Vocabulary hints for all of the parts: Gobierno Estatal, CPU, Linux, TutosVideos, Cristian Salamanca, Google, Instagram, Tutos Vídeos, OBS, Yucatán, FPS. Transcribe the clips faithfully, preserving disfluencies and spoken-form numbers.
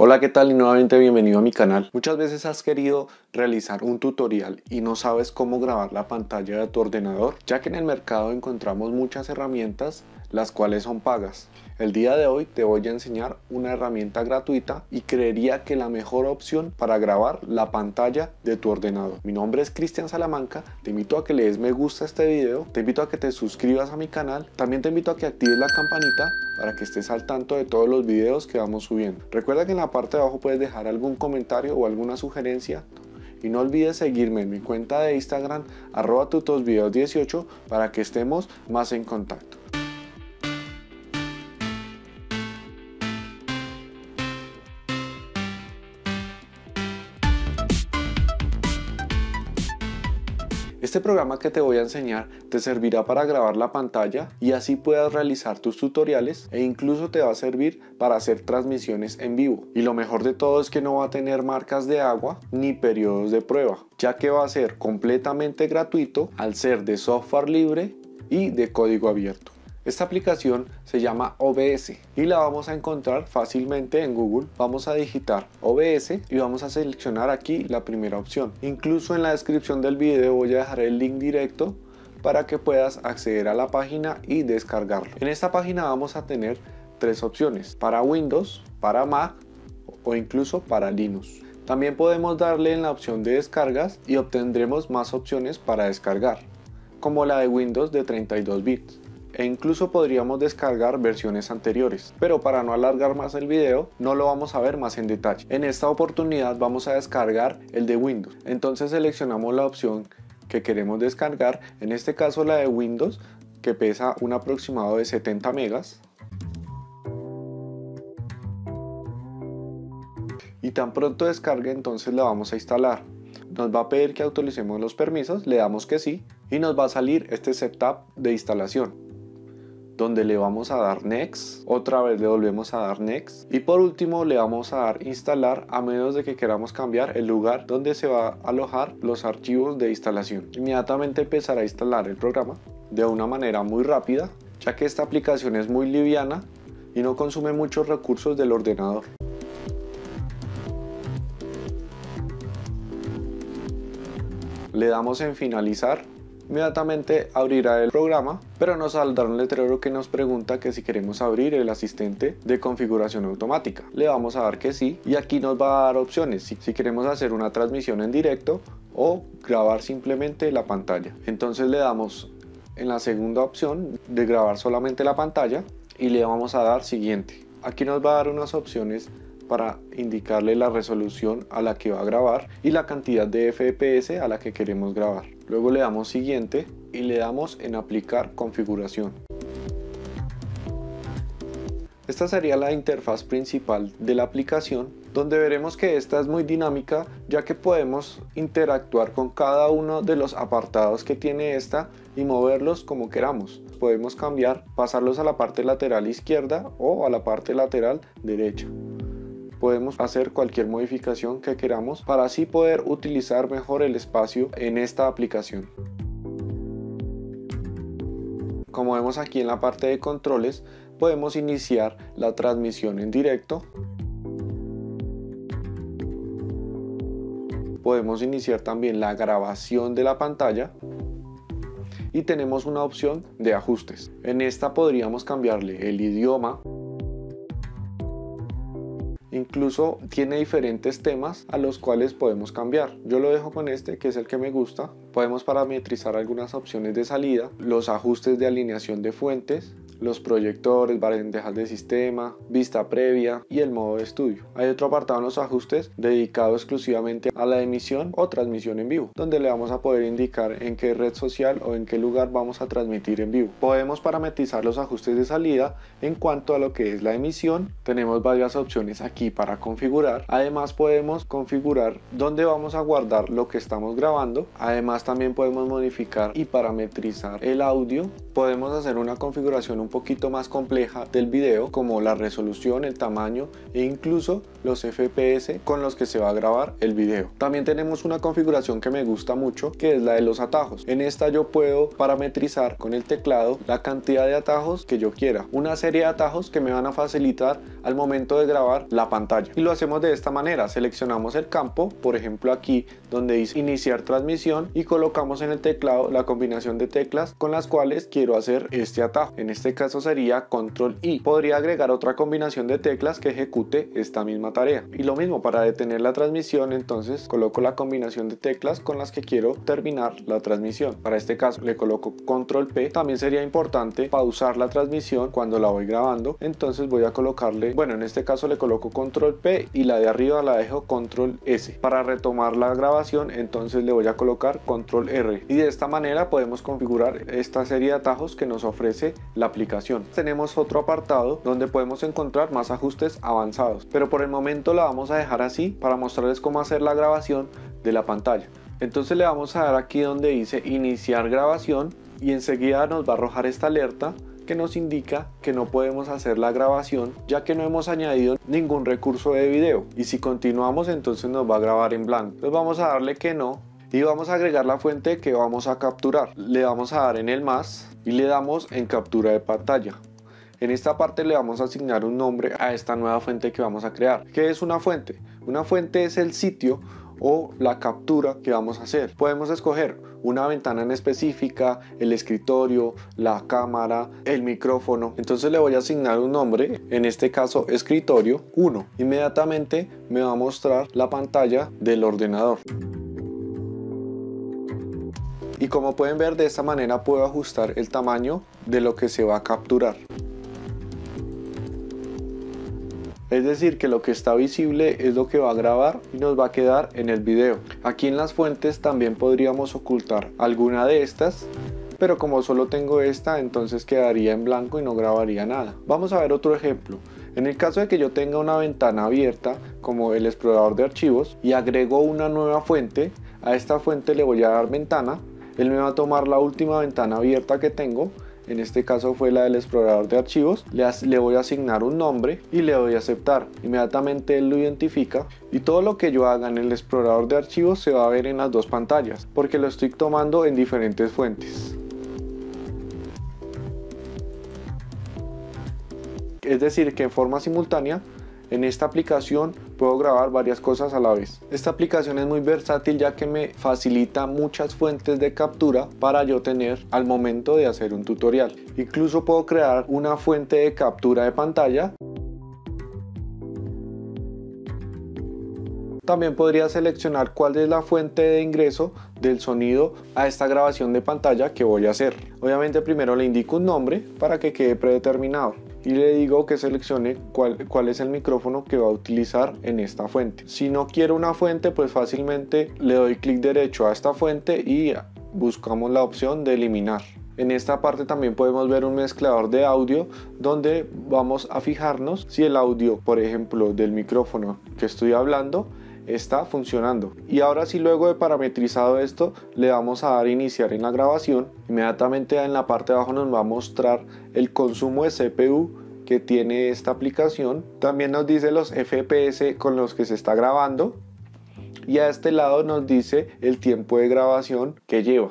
Hola, ¿qué tal? Y nuevamente bienvenido a mi canal. Muchas veces has querido realizar un tutorial y no sabes cómo grabar la pantalla de tu ordenador, ya que en el mercado encontramos muchas herramientas, las cuales son pagas. El día de hoy te voy a enseñar una herramienta gratuita y creería que la mejor opción para grabar la pantalla de tu ordenador. Mi nombre es Cristian Salamanca, te invito a que le des me gusta a este video, te invito a que te suscribas a mi canal, también te invito a que actives la campanita para que estés al tanto de todos los videos que vamos subiendo. Recuerda que en la parte de abajo puedes dejar algún comentario o alguna sugerencia y no olvides seguirme en mi cuenta de Instagram arroba tutos videos dieciocho para que estemos más en contacto. Este programa que te voy a enseñar te servirá para grabar la pantalla y así puedas realizar tus tutoriales e incluso te va a servir para hacer transmisiones en vivo. Y lo mejor de todo es que no va a tener marcas de agua ni periodos de prueba, ya que va a ser completamente gratuito al ser de software libre y de código abierto. Esta aplicación se llama O B S y la vamos a encontrar fácilmente en Google. Vamos a digitar O B S y vamos a seleccionar aquí la primera opción. Incluso en la descripción del video voy a dejar el link directo para que puedas acceder a la página y descargarlo. En esta página vamos a tener tres opciones: para Windows, para Mac o incluso para Linux. También podemos darle en la opción de descargas y obtendremos más opciones para descargar, como la de Windows de treinta y dos bits. E incluso podríamos descargar versiones anteriores, pero para no alargar más el video no lo vamos a ver más en detalle. En esta oportunidad vamos a descargar el de Windows, entonces seleccionamos la opción que queremos descargar, en este caso la de Windows, que pesa un aproximado de setenta megas. Y tan pronto descargue entonces la vamos a instalar. Nos va a pedir que actualicemos los permisos, le damos que sí y nos va a salir este setup de instalación, donde le vamos a dar Next, otra vez le volvemos a dar Next y por último le vamos a dar Instalar, a menos de que queramos cambiar el lugar donde se va a alojar los archivos de instalación. Inmediatamente empezará a instalar el programa de una manera muy rápida, ya que esta aplicación es muy liviana y no consume muchos recursos del ordenador. Le damos en Finalizar. Inmediatamente abrirá el programa, pero nos saldrá un letrero que nos pregunta que si queremos abrir el asistente de configuración automática. Le vamos a dar que sí y aquí nos va a dar opciones si, si queremos hacer una transmisión en directo o grabar simplemente la pantalla. Entonces le damos en la segunda opción de grabar solamente la pantalla y le vamos a dar siguiente. Aquí nos va a dar unas opciones para indicarle la resolución a la que va a grabar y la cantidad de F P S a la que queremos grabar. Luego le damos siguiente y le damos en aplicar configuración. Esta sería la interfaz principal de la aplicación, donde veremos que esta es muy dinámica, ya que podemos interactuar con cada uno de los apartados que tiene esta y moverlos como queramos. Podemos cambiar, pasarlos a la parte lateral izquierda o a la parte lateral derecha. Podemos hacer cualquier modificación que queramos para así poder utilizar mejor el espacio en esta aplicación. Como vemos aquí en la parte de controles, podemos iniciar la transmisión en directo. Podemos iniciar también la grabación de la pantalla. Y tenemos una opción de ajustes. En esta podríamos cambiarle el idioma. Incluso tiene diferentes temas a los cuales podemos cambiar. Yo lo dejo con este, que es el que me gusta. Podemos parametrizar algunas opciones de salida, los ajustes de alineación de fuentes, los proyectores, bandejas de sistema, vista previa y el modo de estudio. Hay otro apartado en los ajustes dedicado exclusivamente a la emisión o transmisión en vivo, donde le vamos a poder indicar en qué red social o en qué lugar vamos a transmitir en vivo. Podemos parametrizar los ajustes de salida. En cuanto a lo que es la emisión, tenemos varias opciones aquí para configurar. Además podemos configurar dónde vamos a guardar lo que estamos grabando. Además también podemos modificar y parametrizar el audio. Podemos hacer una configuración un un poquito más compleja del video, como la resolución, el tamaño e incluso los F P S con los que se va a grabar el video. También tenemos una configuración que me gusta mucho, que es la de los atajos. En esta yo puedo parametrizar con el teclado la cantidad de atajos que yo quiera, una serie de atajos que me van a facilitar al momento de grabar la pantalla. pantalla. Y lo hacemos de esta manera: seleccionamos el campo, por ejemplo aquí donde dice iniciar transmisión, y colocamos en el teclado la combinación de teclas con las cuales quiero hacer este atajo. En este caso sería control i. Podría agregar otra combinación de teclas que ejecute esta misma tarea. Y lo mismo para detener la transmisión, entonces coloco la combinación de teclas con las que quiero terminar la transmisión. Para este caso le coloco control pe. También sería importante pausar la transmisión cuando la voy grabando, entonces voy a colocarle, bueno, en este caso le coloco control pe y la de arriba la dejo control ese. Para retomar la grabación entonces le voy a colocar control erre, y de esta manera podemos configurar esta serie de atajos que nos ofrece la aplicación. Tenemos otro apartado donde podemos encontrar más ajustes avanzados, pero por el momento la vamos a dejar así para mostrarles cómo hacer la grabación de la pantalla. Entonces le vamos a dar aquí donde dice iniciar grabación, y enseguida nos va a arrojar esta alerta que nos indica que no podemos hacer la grabación ya que no hemos añadido ningún recurso de video, y si continuamos entonces nos va a grabar en blanco. Entonces vamos a darle que no y vamos a agregar la fuente que vamos a capturar. Le vamos a dar en el más y le damos en captura de pantalla. En esta parte le vamos a asignar un nombre a esta nueva fuente que vamos a crear. ¿Qué es una fuente? Una fuente es el sitio o la captura que vamos a hacer. Podemos escoger una ventana en específica, el escritorio, la cámara, el micrófono. Entonces le voy a asignar un nombre, en este caso escritorio uno. Inmediatamente me va a mostrar la pantalla del ordenador. Y como pueden ver, de esta manera puedo ajustar el tamaño de lo que se va a capturar. Es decir, que lo que está visible es lo que va a grabar y nos va a quedar en el video. Aquí en las fuentes también podríamos ocultar alguna de estas, pero como solo tengo esta, entonces quedaría en blanco y no grabaría nada. Vamos a ver otro ejemplo. En el caso de que yo tenga una ventana abierta como el explorador de archivos y agrego una nueva fuente, a esta fuente le voy a dar ventana. Él me va a tomar la última ventana abierta que tengo. En este caso fue la del explorador de archivos. Le, le voy a asignar un nombre y le doy a aceptar. Inmediatamente él lo identifica, y todo lo que yo haga en el explorador de archivos se va a ver en las dos pantallas porque lo estoy tomando en diferentes fuentes. Es decir, que en forma simultánea en esta aplicación puedo grabar varias cosas a la vez. Esta aplicación es muy versátil ya que me facilita muchas fuentes de captura para yo tener al momento de hacer un tutorial. Incluso puedo crear una fuente de captura de pantalla. También podría seleccionar cuál es la fuente de ingreso del sonido a esta grabación de pantalla que voy a hacer. Obviamente primero le indico un nombre para que quede predeterminado, y le digo que seleccione cuál, cuál es el micrófono que va a utilizar en esta fuente. Si no quiero una fuente, pues fácilmente le doy clic derecho a esta fuente y buscamos la opción de eliminar. En esta parte también podemos ver un mezclador de audio donde vamos a fijarnos si el audio, por ejemplo, del micrófono que estoy hablando está funcionando. Y ahora sí, luego de parametrizado esto, le vamos a dar iniciar en la grabación. Inmediatamente en la parte de abajo nos va a mostrar el consumo de C P U que tiene esta aplicación. También nos dice los F P S con los que se está grabando, y a este lado nos dice el tiempo de grabación que lleva.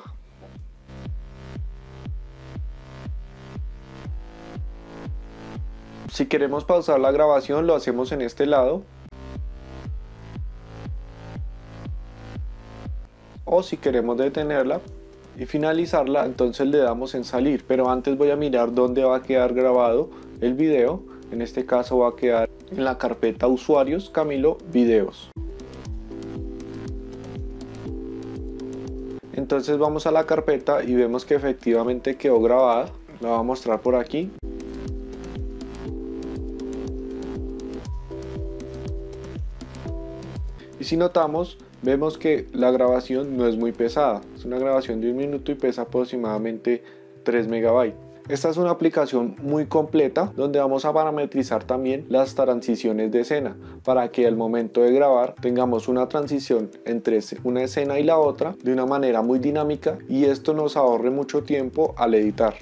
Si queremos pausar la grabación, lo hacemos en este lado, o si queremos detenerla y finalizarla, entonces le damos en salir. Pero antes voy a mirar dónde va a quedar grabado el video. En este caso va a quedar en la carpeta usuarios Camilo Videos. Entonces vamos a la carpeta y vemos que efectivamente quedó grabada. La voy a mostrar por aquí. Y si notamos, vemos que la grabación no es muy pesada, es una grabación de un minuto y pesa aproximadamente tres megabytes. Esta es una aplicación muy completa donde vamos a parametrizar también las transiciones de escena para que al momento de grabar tengamos una transición entre una escena y la otra de una manera muy dinámica, y esto nos ahorre mucho tiempo al editar.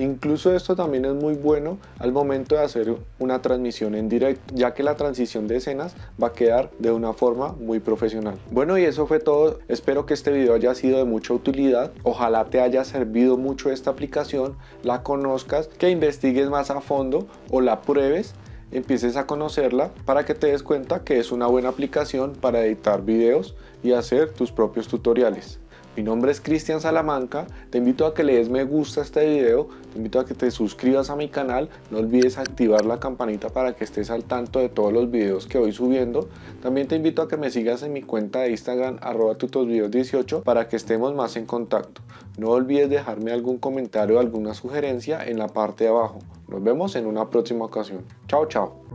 Incluso esto también es muy bueno al momento de hacer una transmisión en directo, ya que la transición de escenas va a quedar de una forma muy profesional. Bueno, y eso fue todo. Espero que este video haya sido de mucha utilidad. Ojalá te haya servido mucho esta aplicación, la conozcas, que investigues más a fondo o la pruebes, empieces a conocerla para que te des cuenta que es una buena aplicación para editar videos y hacer tus propios tutoriales. Mi nombre es Cristian Salamanca, te invito a que le des me gusta a este video, te invito a que te suscribas a mi canal, no olvides activar la campanita para que estés al tanto de todos los videos que voy subiendo. También te invito a que me sigas en mi cuenta de Instagram arroba tutosvideos dieciocho para que estemos más en contacto. No olvides dejarme algún comentario o alguna sugerencia en la parte de abajo. Nos vemos en una próxima ocasión. Chao, chao.